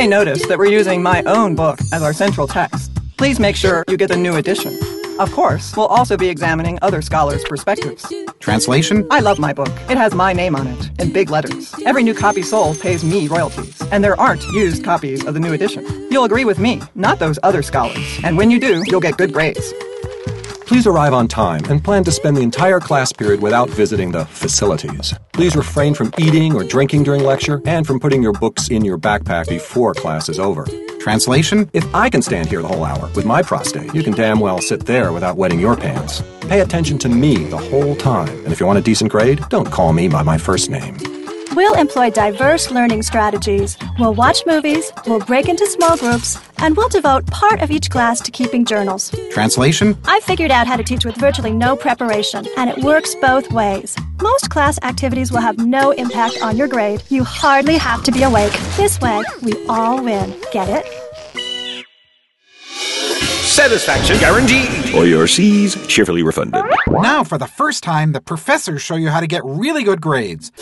may notice that we're using my own book as our central text. Please make sure you get the new edition. Of course, we'll also be examining other scholars' perspectives. Translation? I love my book. It has my name on it, in big letters. Every new copy sold pays me royalties, and there aren't used copies of the new edition. You'll agree with me, not those other scholars. And when you do, you'll get good grades. Please arrive on time and plan to spend the entire class period without visiting the facilities. Please refrain from eating or drinking during lecture and from putting your books in your backpack before class is over. Translation? If I can stand here the whole hour with my prostate, you can damn well sit there without wetting your pants. Pay attention to me the whole time, and if you want a decent grade, don't call me by my first name. We'll employ diverse learning strategies. We'll watch movies, we'll break into small groups, and we'll devote part of each class to keeping journals. Translation? I figured out how to teach with virtually no preparation, and it works both ways. Most class activities will have no impact on your grade. You hardly have to be awake. This way, we all win. Get it? Satisfaction guaranteed. Or your C's cheerfully refunded. Now, for the first time, the professors show you how to get really good grades.